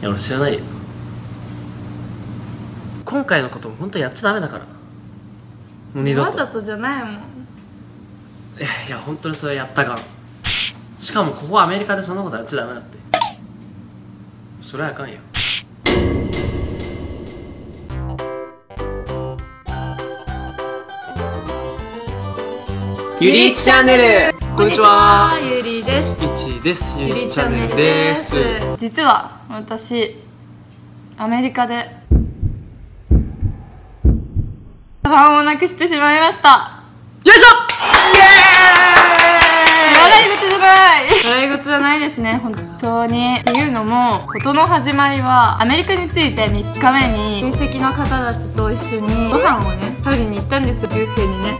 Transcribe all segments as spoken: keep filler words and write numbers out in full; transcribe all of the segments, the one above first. いや俺知らないよ。今回のことも本当やっちゃダメだから、もう二度と。わざとじゃないもん。いや本当にそれやったかん。しかもここアメリカでそんなことやっちゃダメだって。それはあかんよ。ゆりいちチャンネル、こんにちは、ゆりです。いちです。ゆりチャンネルです。実は私アメリカでカバンをなくしてしまいました。よいしょ。イエーイ。笑い口じゃない、笑い口じゃないですね、本当に。っていうのも、事の始まりはアメリカについてみっかめに親戚の方たちと一緒にご飯をね食べに行ったんですよ、ビュッフェにね。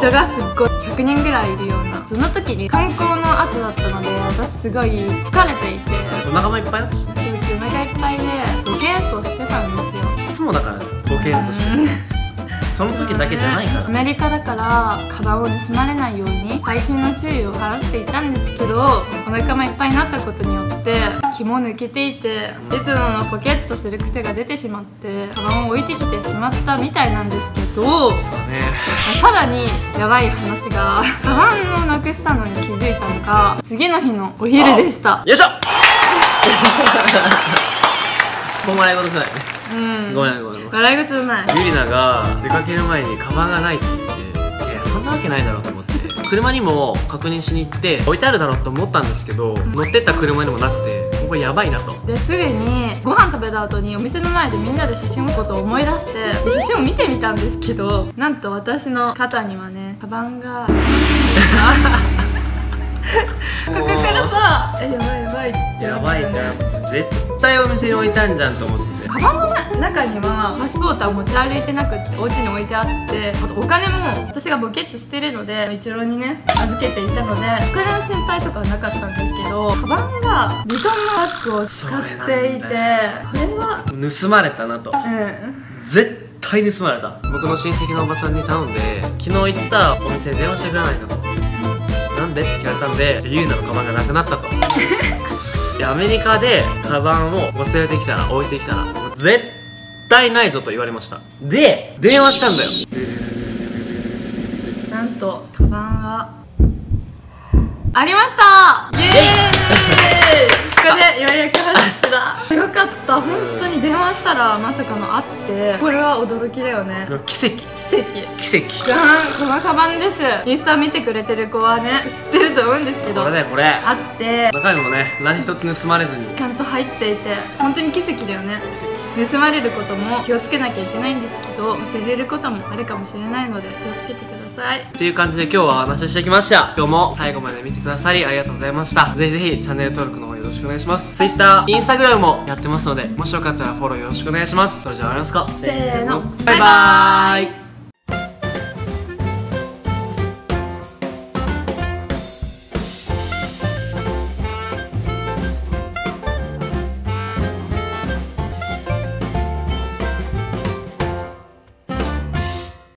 人がすっごいひゃくにんぐらいいるような。その時に観光の後だったので私すごい疲れていて、お腹もいっぱいだったしね。そう、お腹いっぱいでボケーっとしてたんですよ。いつもだからね、ボケーっとしてその時だけじゃないから、アメリカだからカバンを盗まれないように細心の注意を払っていたんですけど、お腹もいっぱいになったことによって気も抜けていて、いつものポケットする癖が出てしまってカバンを置いてきてしまったみたいなんですけど、そうね、さらにやばい話が、カバンをなくしたのに気づいたのが次の日のお昼でした。よいしょ。お前のことじゃないね。うん、ごめんごめんごめん。笑い事じゃない。ゆりなが出かける前にカバンがないって言って、いやそんなわけないだろうと思って、車にも確認しに行って置いてあるだろうと思ったんですけど、うん、乗ってった車にもなくて、これやばいなと。ですぐにご飯食べた後にお店の前でみんなで写真を撮ることを思い出して、写真を見てみたんですけど、なんと私の肩にはねカバンがここからさ、やばいやばいって、やばいじゃん、絶対お店に置いたんじゃんと思って。カバンの中にはパスポートは持ち歩いてなくって、お家に置いてあって、あとお金も私がボケッとしてるので一郎にね預けていたので、お金の心配とかはなかったんですけど、カバンがヴィトンのバッグを使っていて、これは盗まれたなと、うん、絶対盗まれた。僕の親戚のおばさんに頼んで、昨日行ったお店に電話してくれないかと、なんでって聞かれたんで、ゆうなのカバンがなくなったと。アメリカでカバンを忘れてきたら、置いてきたら絶対ないぞと言われました。で電話したんだよ。なんとカバンはありました。イエーイ。これようやく話だ。よかった、本当に電話したらまさかのあって、これは驚きだよね。奇跡奇跡奇跡。じゃーん、このカバンです。インスタ見てくれてる子はね知ってると思うんですけど、これだよこれ。あって、中身もね何一つ盗まれずにちゃんと入っていて、本当に奇跡だよね。盗まれることも気をつけなきゃいけないんですけど、忘れることもあるかもしれないので気をつけてくださいっていう感じで、今日はお話ししてきました。今日も最後まで見てくださりありがとうございました。ぜひぜひチャンネル登録の方よろしくお願いします。 ツイッター、インスタグラム もやってますので、もしよかったらフォローよろしくお願いします。それじゃあ終わりますか。せーの、バイバーイ。